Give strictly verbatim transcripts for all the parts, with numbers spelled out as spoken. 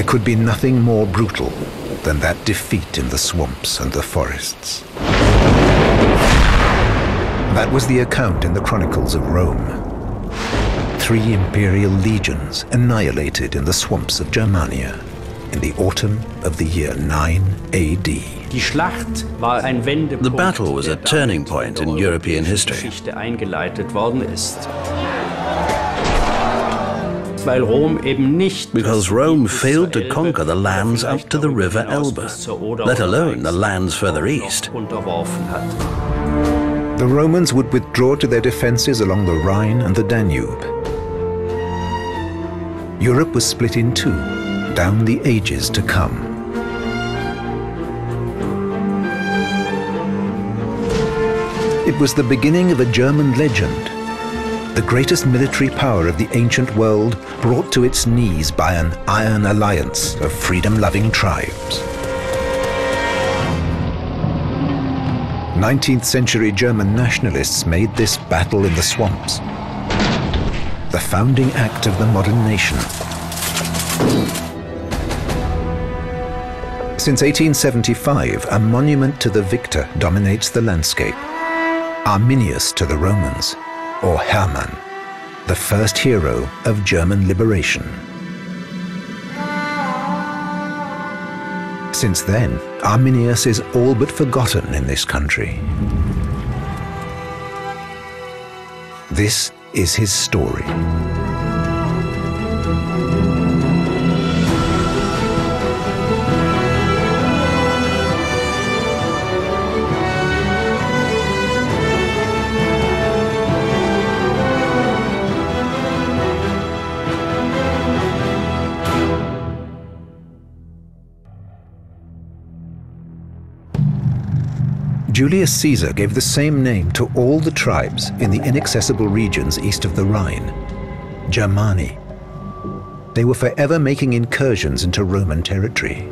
There could be nothing more brutal than that defeat in the swamps and the forests. That was the account in the chronicles of Rome. Three imperial legions annihilated in the swamps of Germania in the autumn of the year nine A D. The battle was a turning point in European history. Because Rome failed to conquer the lands up to the river Elbe, let alone the lands further east. The Romans would withdraw to their defenses along the Rhine and the Danube. Europe was split in two, down the ages to come. It was the beginning of a German legend, the greatest military power of the ancient world brought to its knees by an iron alliance of freedom-loving tribes. nineteenth century German nationalists made this battle in the swamps the founding act of the modern nation. Since eighteen seventy-five, a monument to the victor dominates the landscape. Arminius to the Romans, or Hermann, the first hero of German liberation. Since then, Arminius is all but forgotten in this country. This is his story. Julius Caesar gave the same name to all the tribes in the inaccessible regions east of the Rhine, Germani. They were forever making incursions into Roman territory.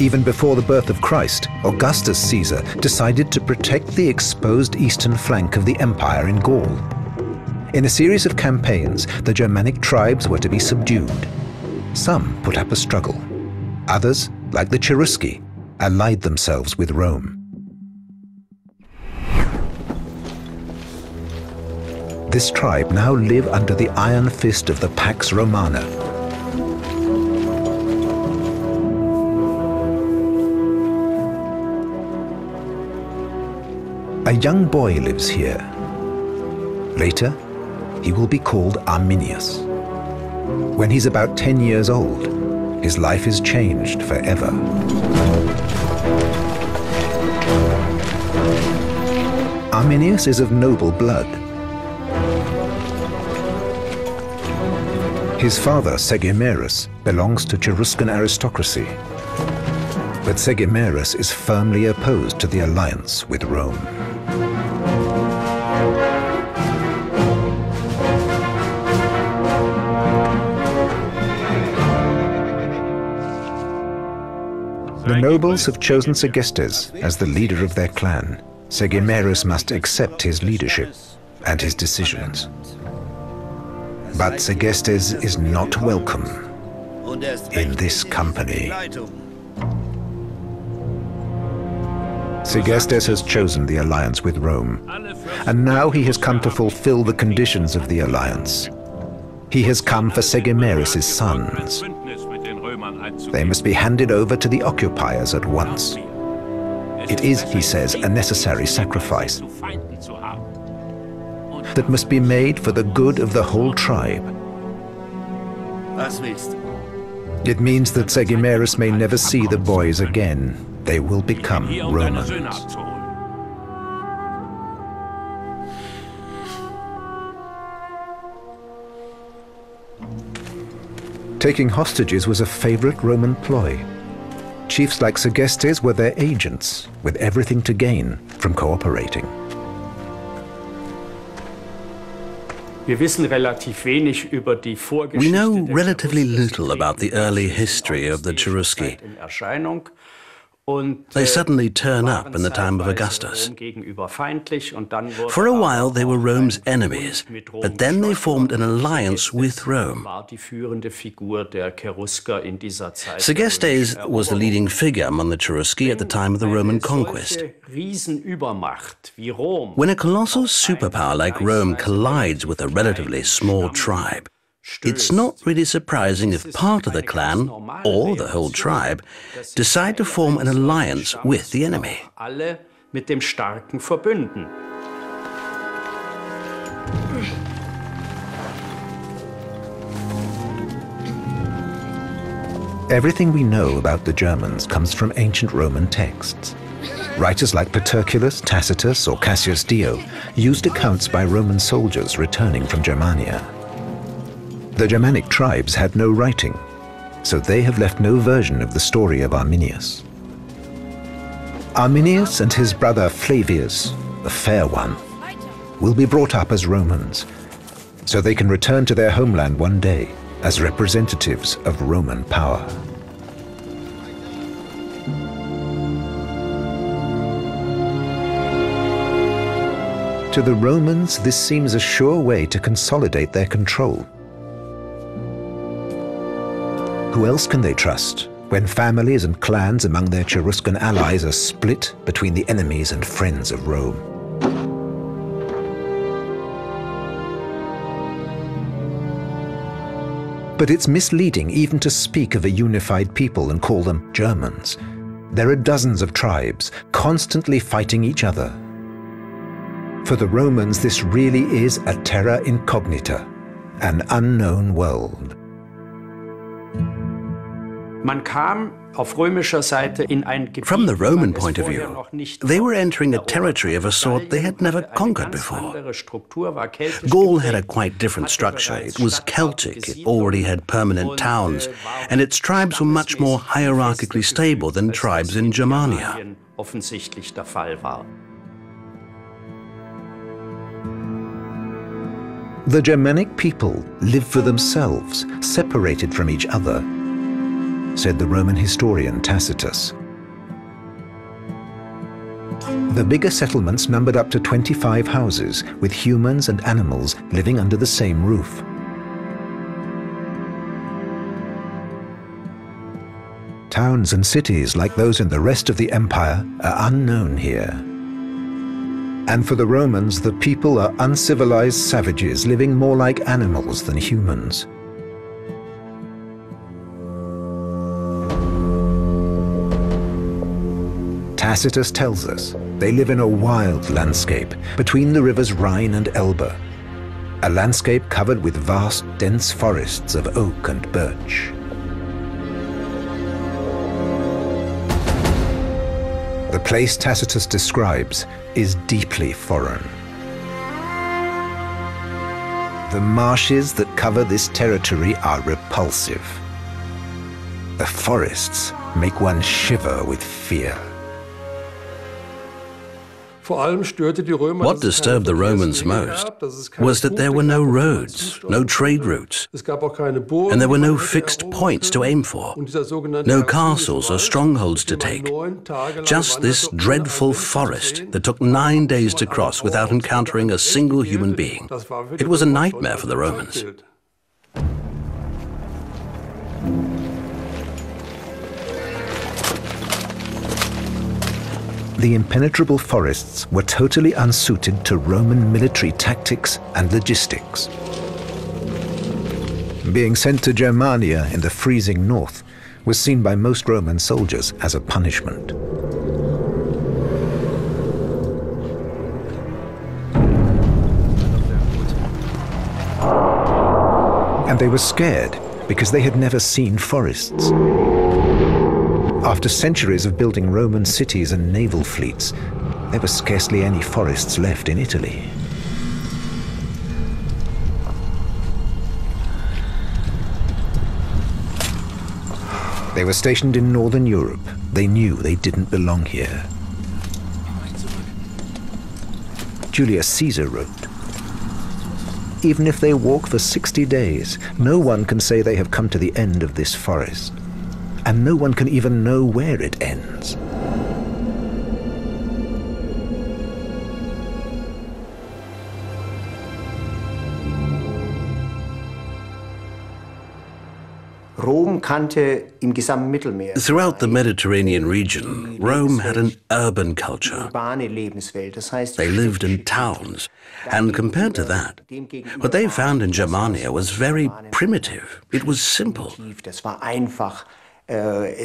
Even before the birth of Christ, Augustus Caesar decided to protect the exposed eastern flank of the empire in Gaul. In a series of campaigns, the Germanic tribes were to be subdued. Some put up a struggle. Others, like the Cherusci, allied themselves with Rome. This tribe now live under the iron fist of the Pax Romana. A young boy lives here. Later, he will be called Arminius. When he's about ten years old, his life is changed forever. Arminius is of noble blood. His father, Segimerus, belongs to Cheruscan aristocracy. But Segimerus is firmly opposed to the alliance with Rome. The nobles have chosen Segestes as the leader of their clan. Segimerus must accept his leadership and his decisions. But Segestes is not welcome in this company. Segestes has chosen the alliance with Rome, and now he has come to fulfill the conditions of the alliance. He has come for Segimerus' sons. They must be handed over to the occupiers at once. It is, he says, a necessary sacrifice that must be made for the good of the whole tribe. It means that Segimerus may never see the boys again. They will become Romans. Taking hostages was a favorite Roman ploy. Chiefs like Segestes were their agents, with everything to gain from cooperating. We know relatively little about the early history of the Cherusci. They suddenly turn up in the time of Augustus. For a while they were Rome's enemies, but then they formed an alliance with Rome. Segestes was the leading figure among the Cherusci at the time of the Roman conquest. When a colossal superpower like Rome collides with a relatively small tribe, it's not really surprising if part of the clan, or the whole tribe, decide to form an alliance with the enemy. Everything we know about the Germans comes from ancient Roman texts. Writers like Paterculus, Tacitus, or Cassius Dio used accounts by Roman soldiers returning from Germania. The Germanic tribes had no writing, so they have left no version of the story of Arminius. Arminius and his brother Flavius, the Fair One, will be brought up as Romans, so they can return to their homeland one day as representatives of Roman power. To the Romans, this seems a sure way to consolidate their control. Who else can they trust when families and clans among their Cheruscan allies are split between the enemies and friends of Rome? But it's misleading even to speak of a unified people and call them Germans. There are dozens of tribes constantly fighting each other. For the Romans, this really is a terra incognita, an unknown world. From the Roman point of view, they were entering a territory of a sort they had never conquered before. Gaul had a quite different structure. It was Celtic, it already had permanent towns, and its tribes were much more hierarchically stable than tribes in Germania. The Germanic people live for themselves, separated from each other, said the Roman historian Tacitus. The bigger settlements numbered up to twenty-five houses, with humans and animals living under the same roof. Towns and cities like those in the rest of the empire are unknown here. And for the Romans, the people are uncivilized savages living more like animals than humans. Tacitus tells us they live in a wild landscape between the rivers Rhine and Elbe, a landscape covered with vast, dense forests of oak and birch. The place Tacitus describes is deeply foreign. The marshes that cover this territory are repulsive. The forests make one shiver with fear. What disturbed the Romans most was that there were no roads, no trade routes, and there were no fixed points to aim for, no castles or strongholds to take, just this dreadful forest that took nine days to cross without encountering a single human being. It was a nightmare for the Romans. The impenetrable forests were totally unsuited to Roman military tactics and logistics. Being sent to Germania in the freezing north was seen by most Roman soldiers as a punishment. And they were scared because they had never seen forests. After centuries of building Roman cities and naval fleets, there were scarcely any forests left in Italy. They were stationed in northern Europe. They knew they didn't belong here. Julius Caesar wrote, "Even if they walk for sixty days, no one can say they have come to the end of this forest. And no one can even know where it ends." Throughout the Mediterranean region, Rome had an urban culture. They lived in towns, and compared to that, what they found in Germania was very primitive. It was simple. The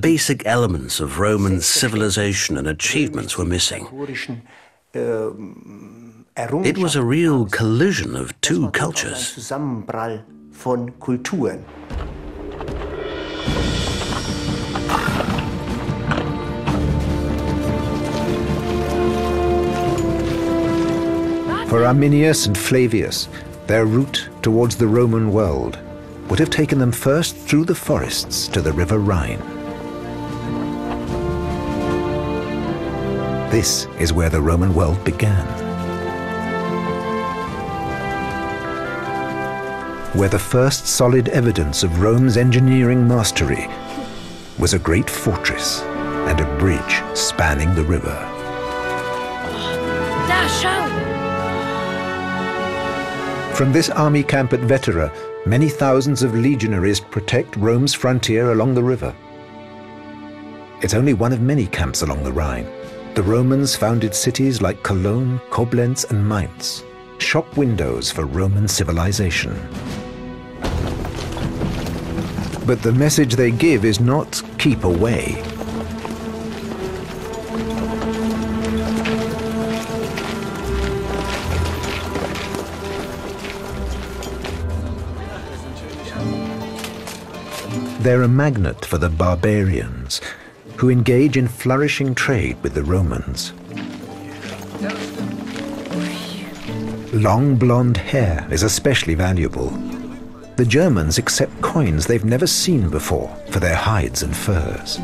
basic elements of Roman civilization and achievements were missing. It was a real collision of two cultures. Von Kulturen. For Arminius and Flavius, their route towards the Roman world would have taken them first through the forests to the River Rhine. This is where the Roman world began, where the first solid evidence of Rome's engineering mastery was a great fortress and a bridge spanning the river. From this army camp at Vetera, many thousands of legionaries protect Rome's frontier along the river. It's only one of many camps along the Rhine. The Romans founded cities like Cologne, Koblenz, and Mainz, shop windows for Roman civilization. But the message they give is not keep away. They're a magnet for the barbarians, who engage in flourishing trade with the Romans. Long blonde hair is especially valuable. The Germans accept coins they've never seen before for their hides and furs.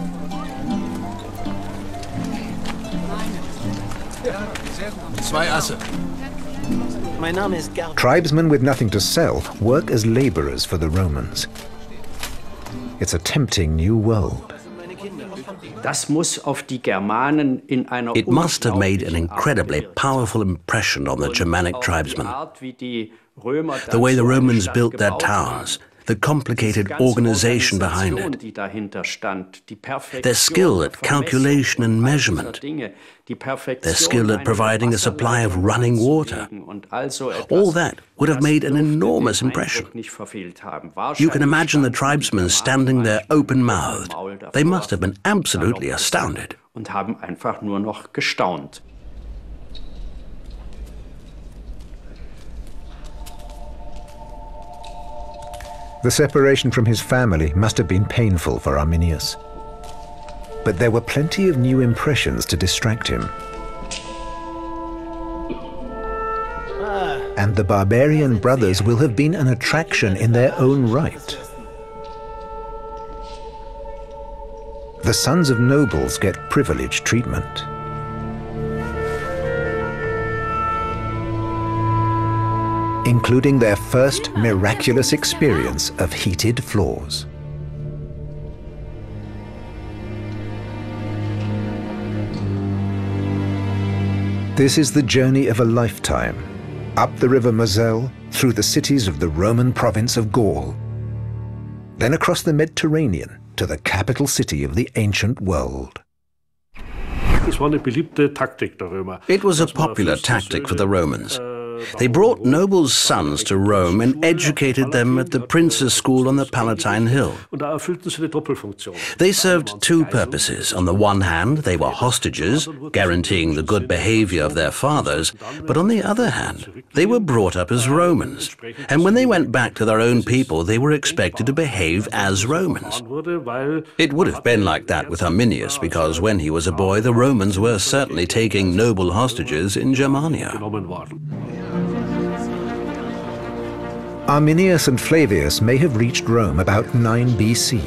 Tribesmen with nothing to sell work as laborers for the Romans. It's a tempting new world. It must have made an incredibly powerful impression on the Germanic tribesmen. The way the Romans built their towns, the complicated organization behind it, their skill at calculation and measurement, their skill at providing a supply of running water, all that would have made an enormous impression. You can imagine the tribesmen standing there open-mouthed. They must have been absolutely astounded. The separation from his family must have been painful for Arminius. But there were plenty of new impressions to distract him. And the barbarian brothers will have been an attraction in their own right. The sons of nobles get privileged treatment. Including their first miraculous experience of heated floors. This is the journey of a lifetime, up the river Moselle, through the cities of the Roman province of Gaul, then across the Mediterranean to the capital city of the ancient world. It was a popular tactic for the Romans. They brought nobles' sons to Rome and educated them at the Prince's School on the Palatine Hill. They served two purposes. On the one hand, they were hostages, guaranteeing the good behavior of their fathers, but on the other hand, they were brought up as Romans, and when they went back to their own people, they were expected to behave as Romans. It would have been like that with Arminius, because when he was a boy, the Romans were certainly taking noble hostages in Germania. Arminius and Flavius may have reached Rome about nine B C.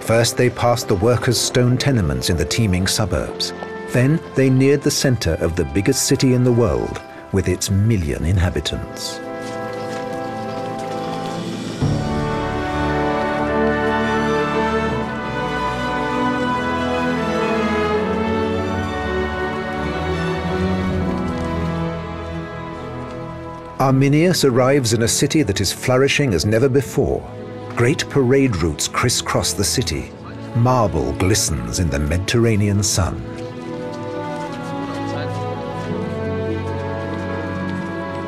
First they passed the workers' stone tenements in the teeming suburbs. Then they neared the center of the biggest city in the world with its million inhabitants. Arminius arrives in a city that is flourishing as never before, Great parade routes crisscross the city. Marble glistens in the Mediterranean sun.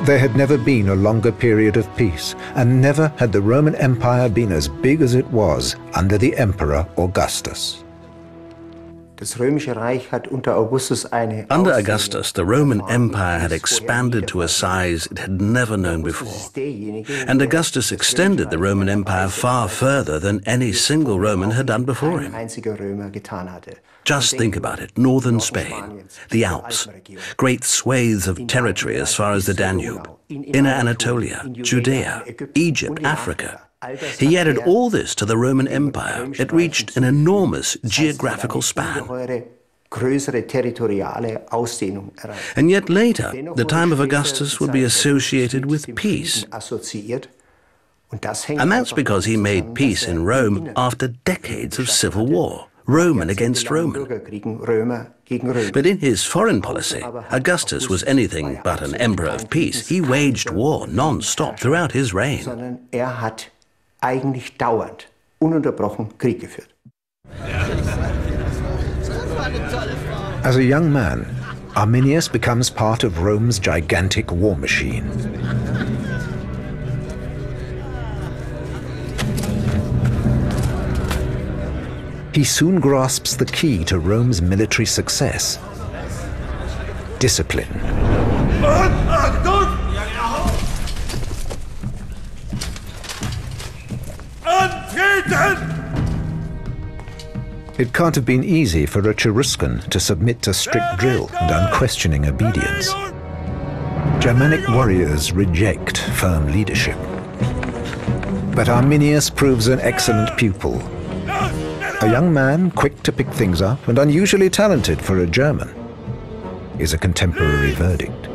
There had never been a longer period of peace, and never had the Roman Empire been as big as it was under the Emperor Augustus. Under Augustus, the Roman Empire had expanded to a size it had never known before. And Augustus extended the Roman Empire far further than any single Roman had done before him. Just think about it, northern Spain, the Alps, great swathes of territory as far as the Danube, Inner Anatolia, Judea, Egypt, Africa. He added all this to the Roman Empire. It reached an enormous geographical span. And yet later, the time of Augustus would be associated with peace. And that's because he made peace in Rome after decades of civil war, Roman against Roman. But in his foreign policy, Augustus was anything but an emperor of peace. He waged war non-stop throughout his reign. Eigentlich dauernd, ununterbrochen Krieg geführt. As a young man, Arminius becomes part of Rome's gigantic war machine. He soon grasps the key to Rome's military success: discipline. It can't have been easy for a Cheruscan to submit to strict drill and unquestioning obedience. Germanic warriors reject firm leadership. But Arminius proves an excellent pupil. A young man, quick to pick things up and unusually talented for a German, is a contemporary verdict.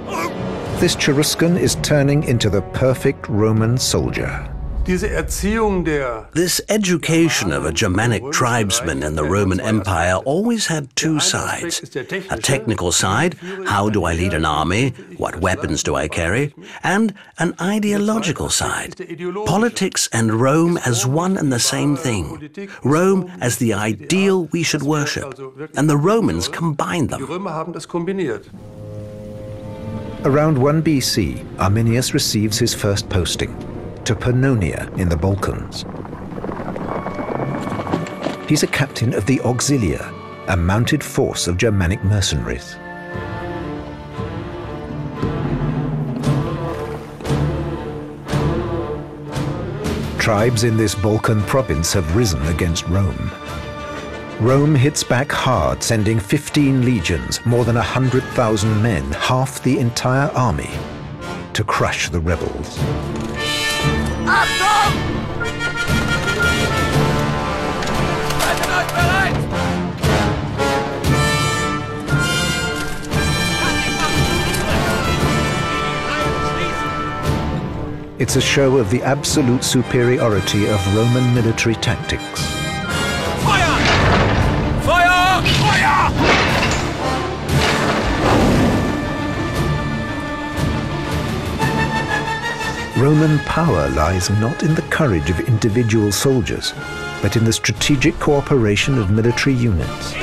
This Cheruscan is turning into the perfect Roman soldier. This education of a Germanic tribesman in the Roman Empire always had two sides. A technical side: how do I lead an army, what weapons do I carry? And an ideological side: politics and Rome as one and the same thing. Rome as the ideal we should worship. And the Romans combined them. Around one B C, Arminius receives his first posting, to Pannonia in the Balkans. He's a captain of the Auxilia, a mounted force of Germanic mercenaries. Tribes in this Balkan province have risen against Rome. Rome hits back hard, sending fifteen legions, more than one hundred thousand men, half the entire army, to crush the rebels. It's a show of the absolute superiority of Roman military tactics. Fire! Fire! Fire! Roman power lies not in the courage of individual soldiers, but in the strategic cooperation of military units.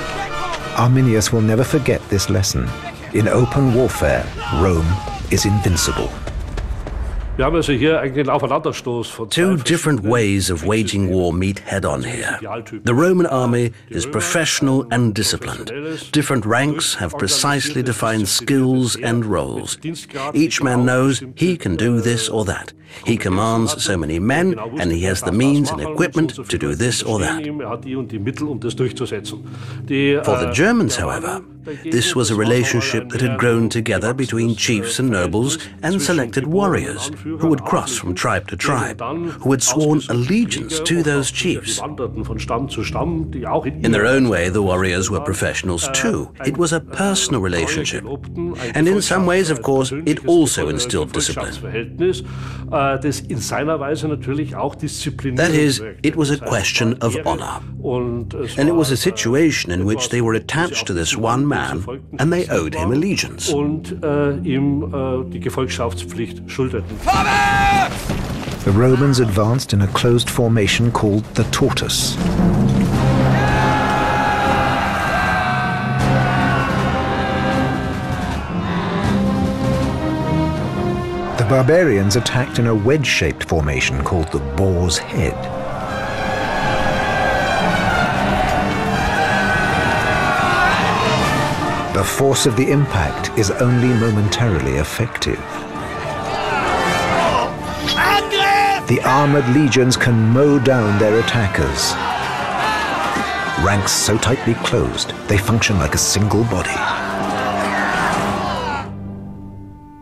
Arminius will never forget this lesson. In open warfare, Rome is invincible. Two different ways of waging war meet head-on here. The Roman army is professional and disciplined. Different ranks have precisely defined skills and roles. Each man knows he can do this or that. He commands so many men, and he has the means and equipment to do this or that. For the Germans, however, this was a relationship that had grown together between chiefs and nobles and selected warriors who would cross from tribe to tribe, who had sworn allegiance to those chiefs. In their own way, the warriors were professionals too. It was a personal relationship. And in some ways, of course, it also instilled discipline. That is, it was a question of honor. And it was a situation in which they were attached to this one man Man, and they owed him allegiance. Vorwärts! the Romans advanced in a closed formation called the tortoise. The barbarians attacked in a wedge-shaped formation called the boar's head. The force of the impact is only momentarily effective. The armoured legions can mow down their attackers. Ranks so tightly closed, they function like a single body.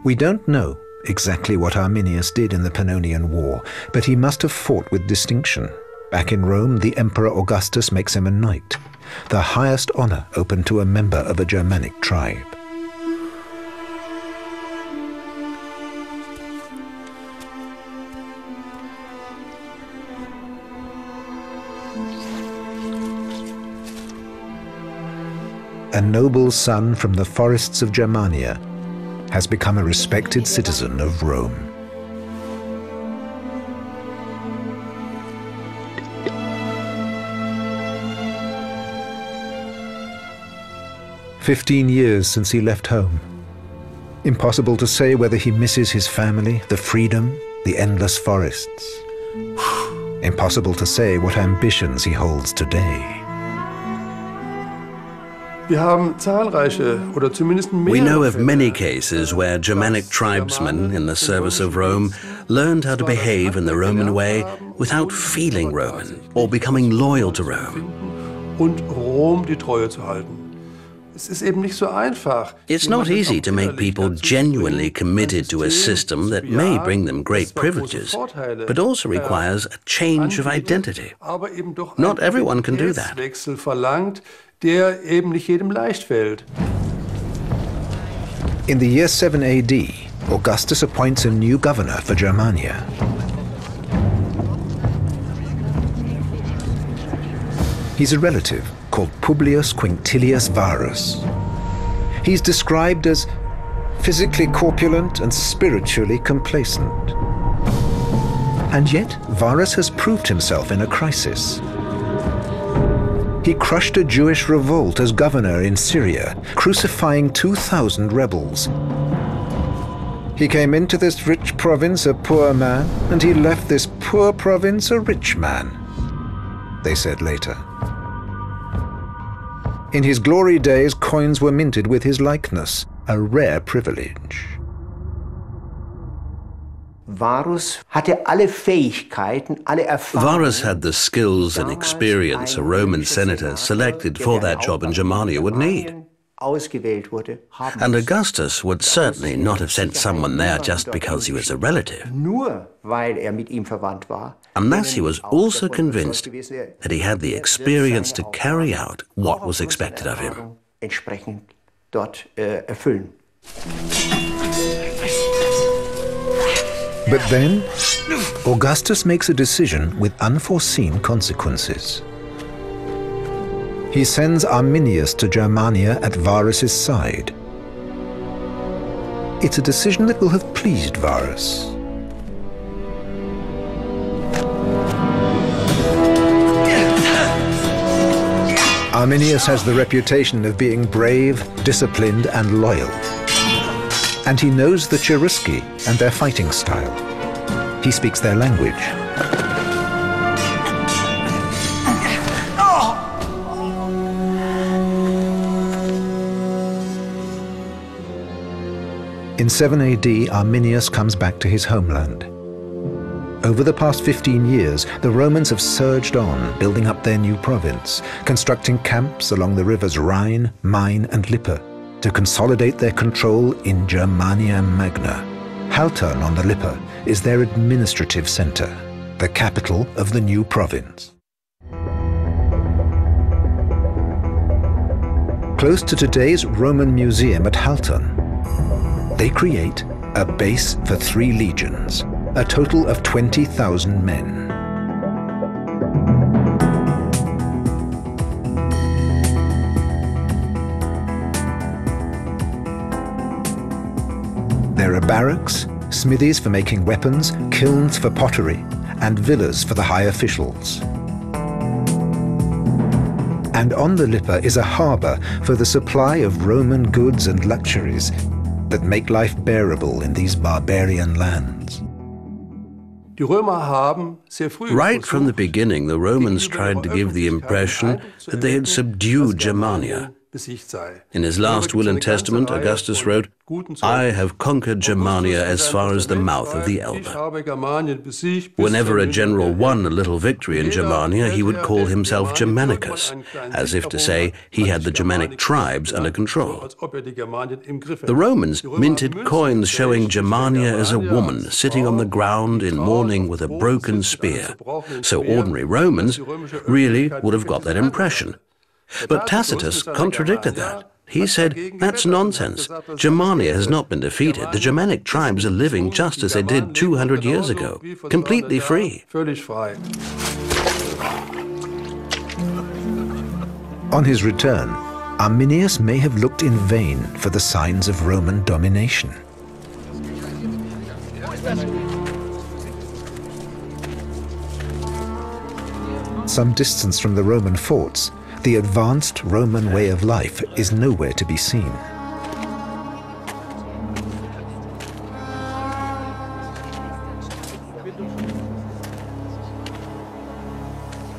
We don't know exactly what Arminius did in the Pannonian War, but he must have fought with distinction. Back in Rome, the Emperor Augustus makes him a knight, the highest honour open to a member of a Germanic tribe. A noble son from the forests of Germania has become a respected citizen of Rome. Fifteen years since he left home. Impossible to say whether he misses his family, the freedom, the endless forests. Impossible to say what ambitions he holds today. We know of many cases where Germanic tribesmen in the service of Rome learned how to behave in the Roman way without feeling Roman or becoming loyal to Rome. It's not easy to make people genuinely committed to a system that may bring them great privileges, but also requires a change of identity. Not everyone can do that. Der eben nicht jedem leicht fällt. In the year seven A D, Augustus appoints a new governor for Germania. He's a relative called Publius Quintilius Varus. He's described as physically corpulent and spiritually complacent. And yet, Varus has proved himself in a crisis. He crushed a Jewish revolt as governor in Syria, crucifying two thousand rebels. He came into this rich province a poor man, and he left this poor province a rich man, they said later. In his glory days, coins were minted with his likeness, a rare privilege. Varus had the skills and experience a Roman senator selected for that job in Germania would need. And Augustus would certainly not have sent someone there just because he was a relative, unless he was also convinced that he had the experience to carry out what was expected of him. But then, Augustus makes a decision with unforeseen consequences. He sends Arminius to Germania at Varus's side. It's a decision that will have pleased Varus. Arminius has the reputation of being brave, disciplined, and loyal. And he knows the Cherusci and their fighting style. He speaks their language. In seven A D, Arminius comes back to his homeland. Over the past fifteen years, the Romans have surged on, building up their new province, constructing camps along the rivers Rhine, Main, and Lippe, to consolidate their control in Germania Magna. Haltern on the Lippe is their administrative centre, the capital of the new province. Close to today's Roman Museum at Haltern, they create a base for three legions, a total of twenty thousand men. There are barracks, smithies for making weapons, kilns for pottery, and villas for the high officials. And on the Lippe is a harbour for the supply of Roman goods and luxuries that make life bearable in these barbarian lands. Right from the beginning, the Romans tried to give the impression that they had subdued Germania. In his last will and testament, Augustus wrote, "I have conquered Germania as far as the mouth of the Elbe." Whenever a general won a little victory in Germania, he would call himself Germanicus, as if to say he had the Germanic tribes under control. The Romans minted coins showing Germania as a woman sitting on the ground in mourning with a broken spear, so ordinary Romans really would have got that impression. But Tacitus contradicted that. He said, that's nonsense. Germania has not been defeated. The Germanic tribes are living just as they did two hundred years ago, completely free. On his return, Arminius may have looked in vain for the signs of Roman domination. Some distance from the Roman forts, the advanced Roman way of life is nowhere to be seen.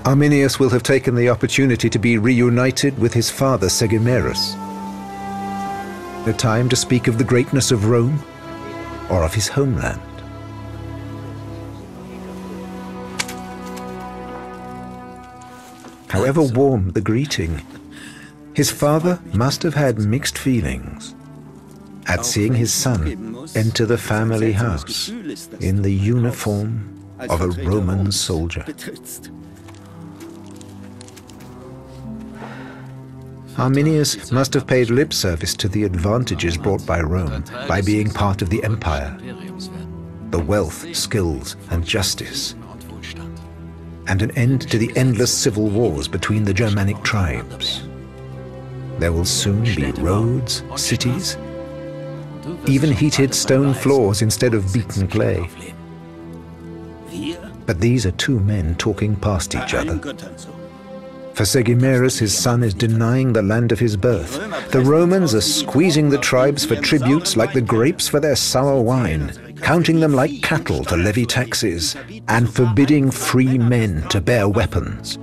Arminius will have taken the opportunity to be reunited with his father Segimerus. No time to speak of the greatness of Rome or of his homeland. However warm the greeting, his father must have had mixed feelings at seeing his son enter the family house in the uniform of a Roman soldier. Arminius must have paid lip service to the advantages brought by Rome by being part of the empire, the wealth, skills, and justice, and an end to the endless civil wars between the Germanic tribes. There will soon be roads, cities, even heated stone floors instead of beaten clay. But these are two men talking past each other. For Segimerus, his son is denying the land of his birth. The Romans are squeezing the tribes for tributes like the grapes for their sour wine, counting them like cattle to levy taxes, and forbidding free men to bear weapons.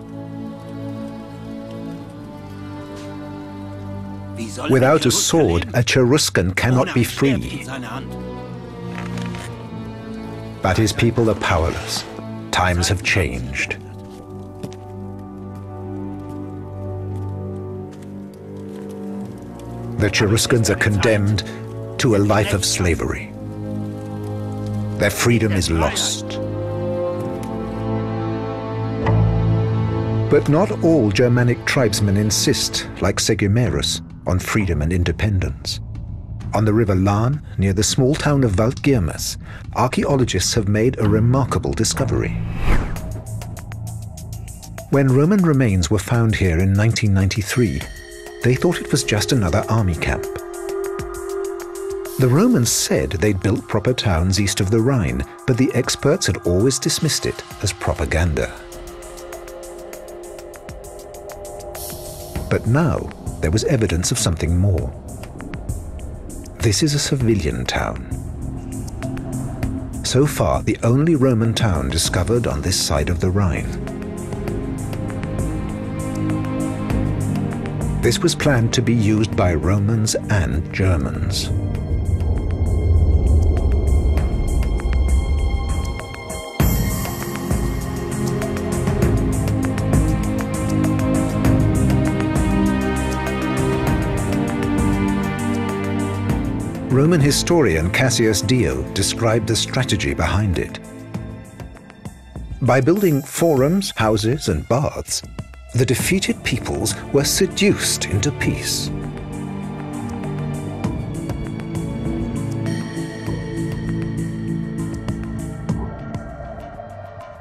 Without a sword, a Cheruscan cannot be free. But his people are powerless. Times have changed. The Cheruscans are condemned to a life of slavery. Their freedom is lost. But not all Germanic tribesmen insist, like Segimerus, on freedom and independence. On the river Lahn, near the small town of Waldgirmes, archaeologists have made a remarkable discovery. When Roman remains were found here in nineteen ninety-three, they thought it was just another army camp. The Romans said they'd built proper towns east of the Rhine, but the experts had always dismissed it as propaganda. But now there was evidence of something more. This is a civilian town. So far, the only Roman town discovered on this side of the Rhine. This was planned to be used by Romans and Germans. Roman historian Cassius Dio described the strategy behind it. By building forums, houses, and baths, the defeated peoples were seduced into peace.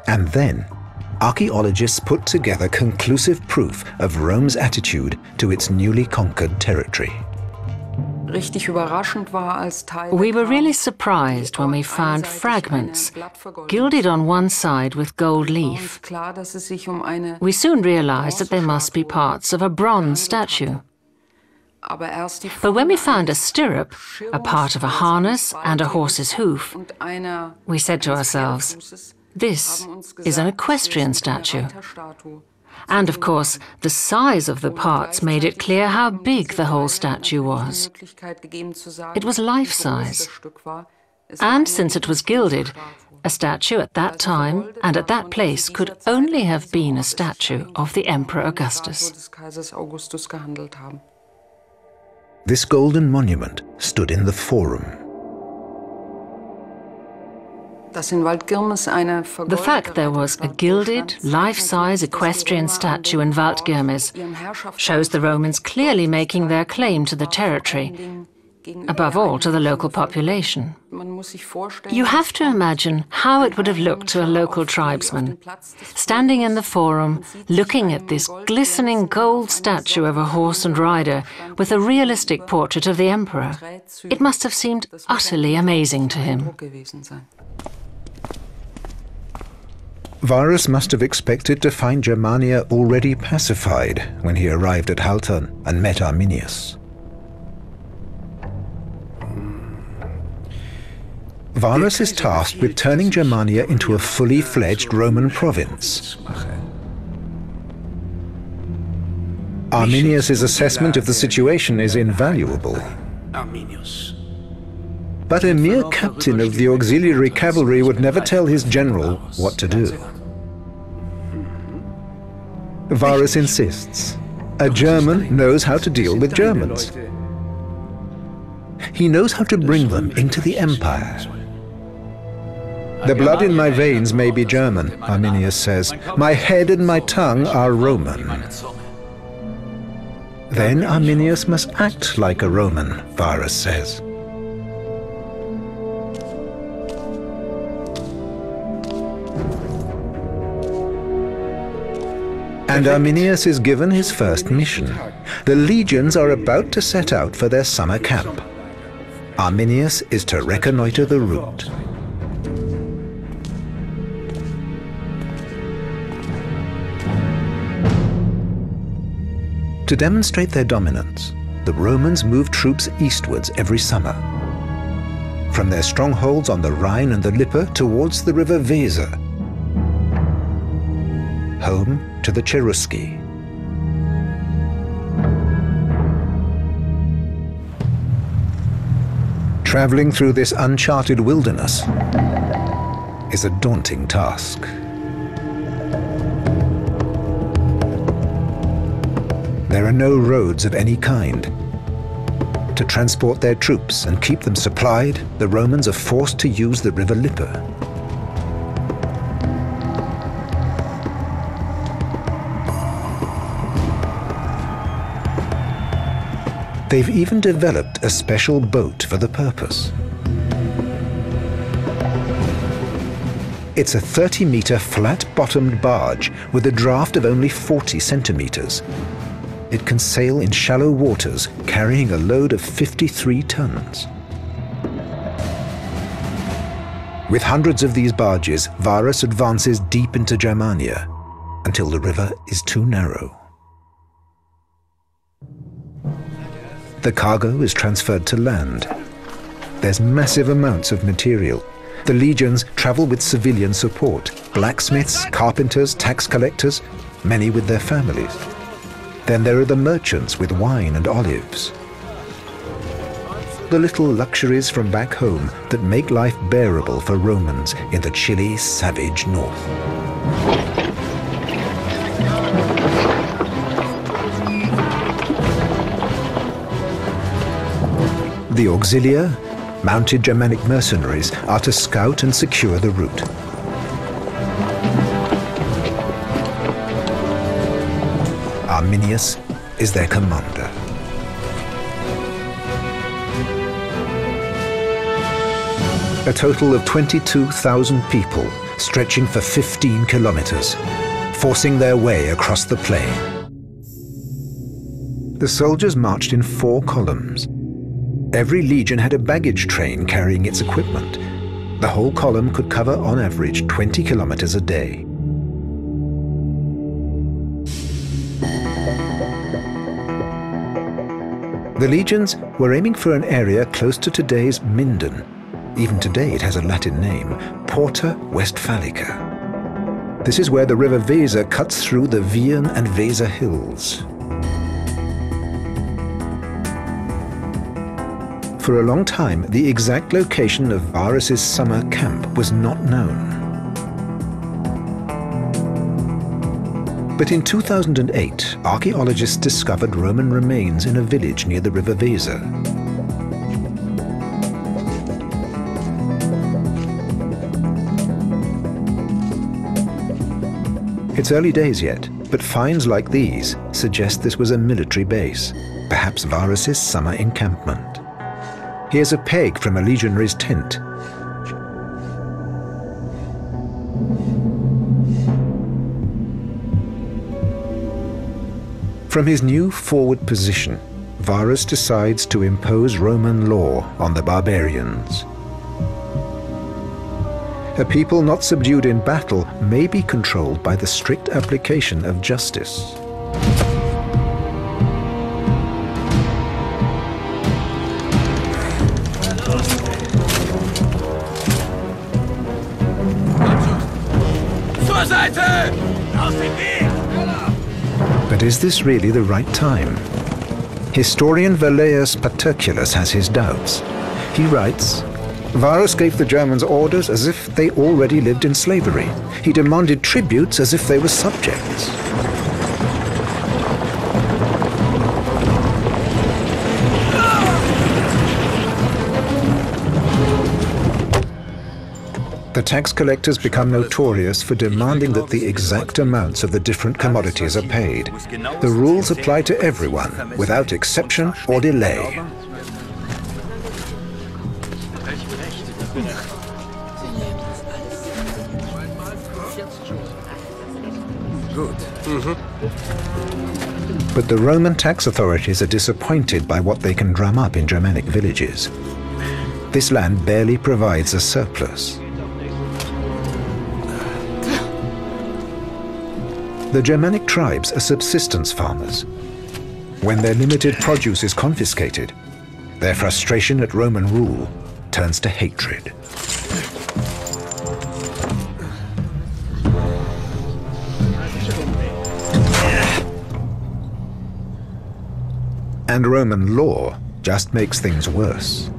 And then, archaeologists put together conclusive proof of Rome's attitude to its newly conquered territory. We were really surprised when we found fragments, gilded on one side with gold leaf. We soon realized that they must be parts of a bronze statue. But when we found a stirrup, a part of a harness and a horse's hoof, we said to ourselves, this is an equestrian statue. And of course, the size of the parts made it clear how big the whole statue was. It was life-size. And since it was gilded, a statue at that time and at that place could only have been a statue of the Emperor Augustus. This golden monument stood in the Forum. The fact there was a gilded, life-size equestrian statue in Waldgirmes shows the Romans clearly making their claim to the territory, above all to the local population. You have to imagine how it would have looked to a local tribesman, standing in the Forum, looking at this glistening gold statue of a horse and rider with a realistic portrait of the emperor. It must have seemed utterly amazing to him. Varus must have expected to find Germania already pacified when he arrived at Haltern and met Arminius. Varus is tasked with turning Germania into a fully fledged Roman province. Arminius' assessment of the situation is invaluable. But a mere captain of the auxiliary cavalry would never tell his general what to do. Varus insists. A German knows how to deal with Germans. He knows how to bring them into the empire. The blood in my veins may be German, Arminius says. My head and my tongue are Roman. Then Arminius must act like a Roman, Varus says. And Arminius is given his first mission. The legions are about to set out for their summer camp. Arminius is to reconnoiter the route. To demonstrate their dominance, the Romans moved troops eastwards every summer. From their strongholds on the Rhine and the Lippe towards the river Weser, home to the Cherusci. Traveling through this uncharted wilderness is a daunting task. There are no roads of any kind. To transport their troops and keep them supplied, the Romans are forced to use the river Lippe. They've even developed a special boat for the purpose. It's a thirty meter flat-bottomed barge with a draft of only forty centimeters. It can sail in shallow waters, carrying a load of fifty-three tons. With hundreds of these barges, Varus advances deep into Germania until the river is too narrow. The cargo is transferred to land. There's massive amounts of material. The legions travel with civilian support, blacksmiths, carpenters, tax collectors, many with their families. Then there are the merchants with wine and olives. The little luxuries from back home that make life bearable for Romans in the chilly, savage north. The auxilia, mounted Germanic mercenaries, are to scout and secure the route. Arminius is their commander. A total of twenty-two thousand people, stretching for fifteen kilometers, forcing their way across the plain. The soldiers marched in four columns. Every legion had a baggage train carrying its equipment. The whole column could cover, on average, twenty kilometers a day. The legions were aiming for an area close to today's Minden. Even today it has a Latin name, Porta Westphalica. This is where the river Weser cuts through the Viern and Weser hills. For a long time, the exact location of Varus's summer camp was not known. But in two thousand eight, archaeologists discovered Roman remains in a village near the river Weser. It's early days yet, but finds like these suggest this was a military base, perhaps Varus's summer encampment. Here's a peg from a legionary's tent. From his new forward position, Varus decides to impose Roman law on the barbarians. A people not subdued in battle may be controlled by the strict application of justice. But is this really the right time? Historian Velleius Paterculus has his doubts. He writes, Varus gave the Germans orders as if they already lived in slavery. He demanded tributes as if they were subjects. The tax collectors become notorious for demanding that the exact amounts of the different commodities are paid. The rules apply to everyone, without exception or delay. But the Roman tax authorities are disappointed by what they can drum up in Germanic villages. This land barely provides a surplus. The Germanic tribes are subsistence farmers. When their limited produce is confiscated, their frustration at Roman rule turns to hatred. And Roman law just makes things worse.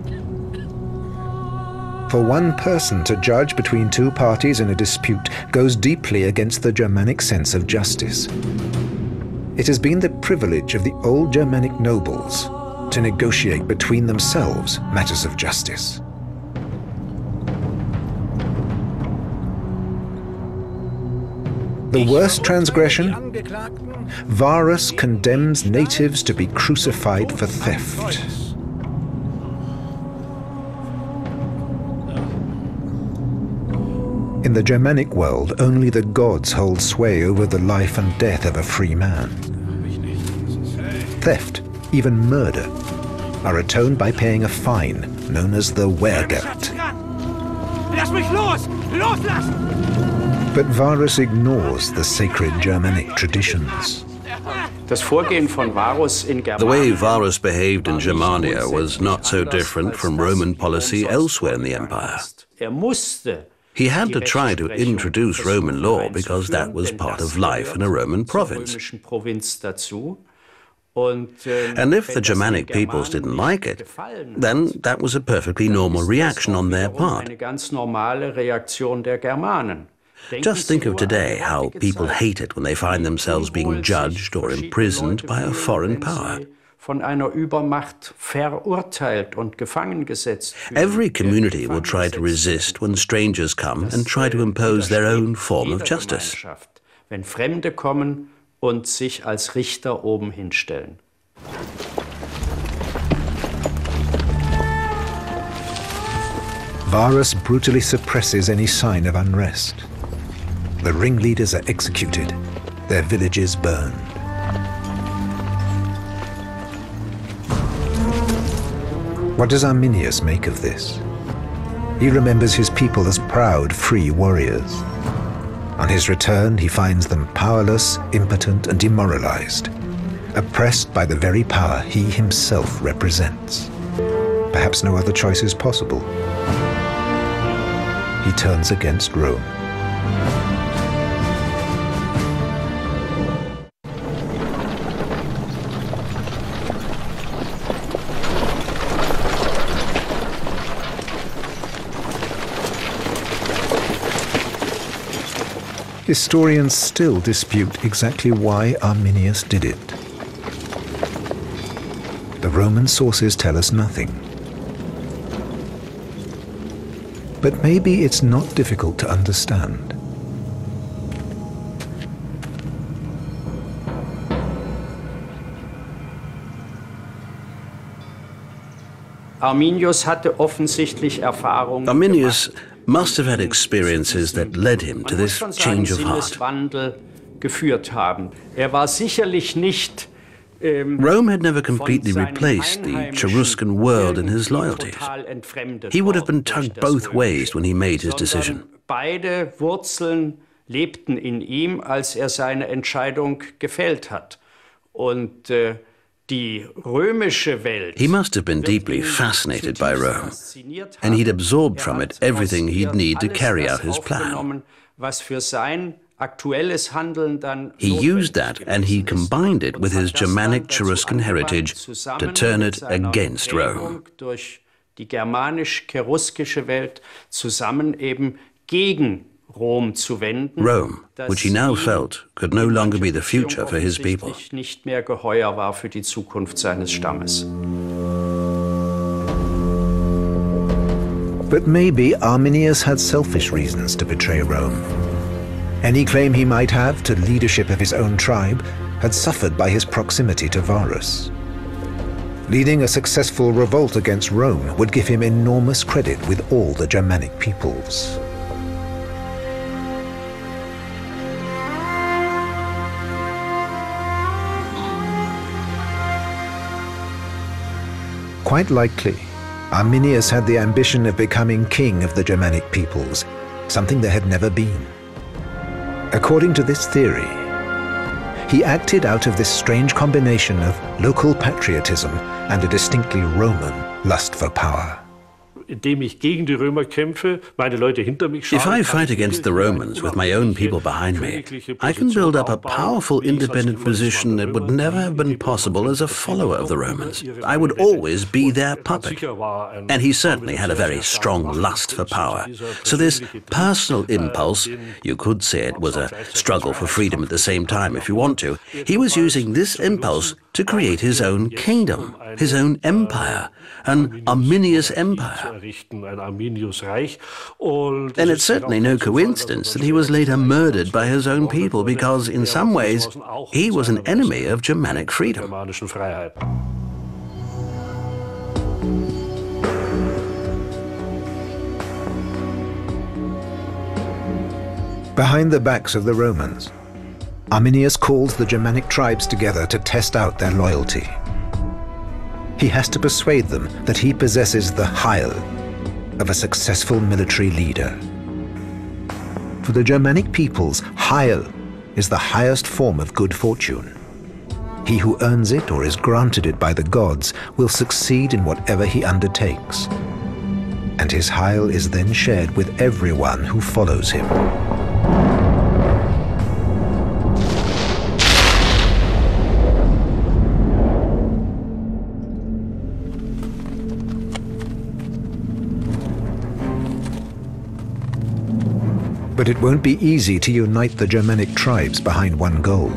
For one person to judge between two parties in a dispute goes deeply against the Germanic sense of justice. It has been the privilege of the old Germanic nobles to negotiate between themselves matters of justice. The worst transgression? Varus condemns natives to be crucified for theft. In the Germanic world, only the gods hold sway over the life and death of a free man. Theft, even murder, are atoned by paying a fine known as the Wehrgeld. But Varus ignores the sacred Germanic traditions. The way Varus behaved in Germania was not so different from Roman policy elsewhere in the empire. He had to try to introduce Roman law because that was part of life in a Roman province. And if the Germanic peoples didn't like it, then that was a perfectly normal reaction on their part. Just think of today, how people hate it when they find themselves being judged or imprisoned by a foreign power. Every community will try to resist when strangers come and try to impose their own form of justice. Varus brutally suppresses any sign of unrest. The ringleaders are executed, their villages burned. What does Arminius make of this? He remembers his people as proud, free warriors. On his return, he finds them powerless, impotent, and demoralized, oppressed by the very power he himself represents. Perhaps no other choice is possible. He turns against Rome. Historians still dispute exactly why Arminius did it. The Roman sources tell us nothing. But maybe it's not difficult to understand. Arminius must have had experiences that led him to this change of heart. Rome had never completely replaced the Cheruscan world in his loyalties. He would have been tugged both ways when he made his decision. Beide Wurzeln lebten in ihm, als er seine Entscheidung gefällt hat. Und he must have been deeply fascinated by Rome, and he'd absorbed from it everything he'd need to carry out his plan. He used that, and he combined it with his Germanic Cheruscan heritage to turn it against Rome. Rome, which he now felt could no longer be the future for his people. But maybe Arminius had selfish reasons to betray Rome. Any claim he might have to leadership of his own tribe had suffered by his proximity to Varus. Leading a successful revolt against Rome would give him enormous credit with all the Germanic peoples. Quite likely, Arminius had the ambition of becoming king of the Germanic peoples, something there had never been. According to this theory, he acted out of this strange combination of local patriotism and a distinctly Roman lust for power. If I fight against the Romans with my own people behind me, I can build up a powerful independent position that would never have been possible as a follower of the Romans. I would always be their puppet. And he certainly had a very strong lust for power. So this personal impulse, you could say it was a struggle for freedom at the same time if you want to, he was using this impulse to create his own kingdom, his own empire, an Arminius empire. Then it's certainly no coincidence that he was later murdered by his own people, because in some ways he was an enemy of Germanic freedom. Behind the backs of the Romans, Arminius calls the Germanic tribes together to test out their loyalty. He has to persuade them that he possesses the hyle of a successful military leader. For the Germanic peoples, hyle is the highest form of good fortune. He who earns it or is granted it by the gods will succeed in whatever he undertakes, and his hyle is then shared with everyone who follows him. But it won't be easy to unite the Germanic tribes behind one goal.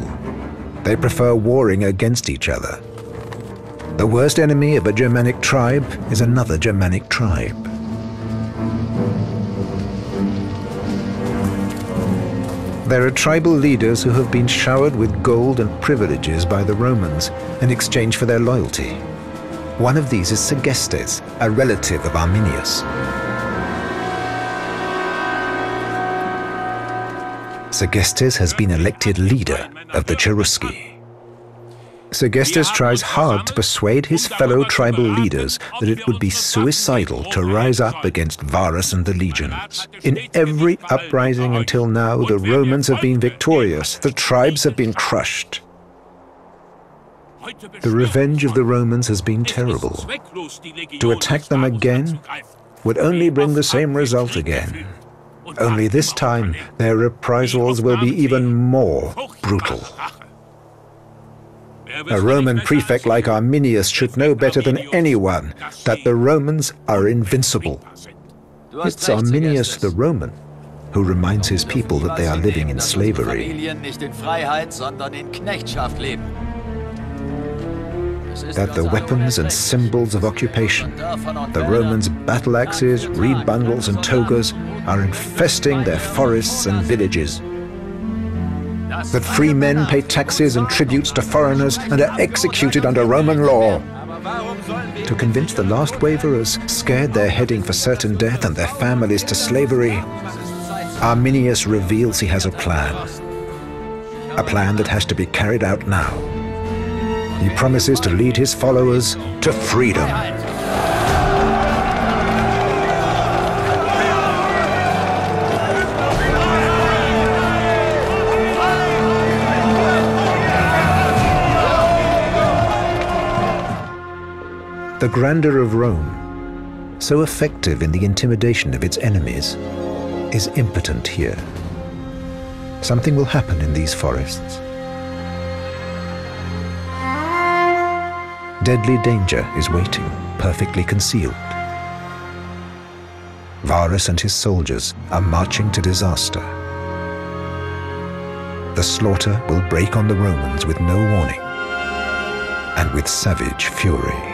They prefer warring against each other. The worst enemy of a Germanic tribe is another Germanic tribe. There are tribal leaders who have been showered with gold and privileges by the Romans in exchange for their loyalty. One of these is Segestes, a relative of Arminius. Segestes has been elected leader of the Cherusci. Sergestus tries hard to persuade his fellow tribal leaders that it would be suicidal to rise up against Varus and the legions. In every uprising until now, the Romans have been victorious, the tribes have been crushed. The revenge of the Romans has been terrible. To attack them again would only bring the same result again. Only this time, their reprisals will be even more brutal. A Roman prefect like Arminius should know better than anyone that the Romans are invincible. It's Arminius the Roman who reminds his people that they are living in slavery. That the weapons and symbols of occupation, the Romans' battle axes, reed bundles and togas, are infesting their forests and villages. That free men pay taxes and tributes to foreigners and are executed under Roman law. To convince the last waverers, scared they're heading for certain death and their families to slavery, Arminius reveals he has a plan. A plan that has to be carried out now. He promises to lead his followers to freedom. The grandeur of Rome, so effective in the intimidation of its enemies, is impotent here. Something will happen in these forests. Deadly danger is waiting, perfectly concealed. Varus and his soldiers are marching to disaster. The slaughter will break on the Romans with no warning and with savage fury.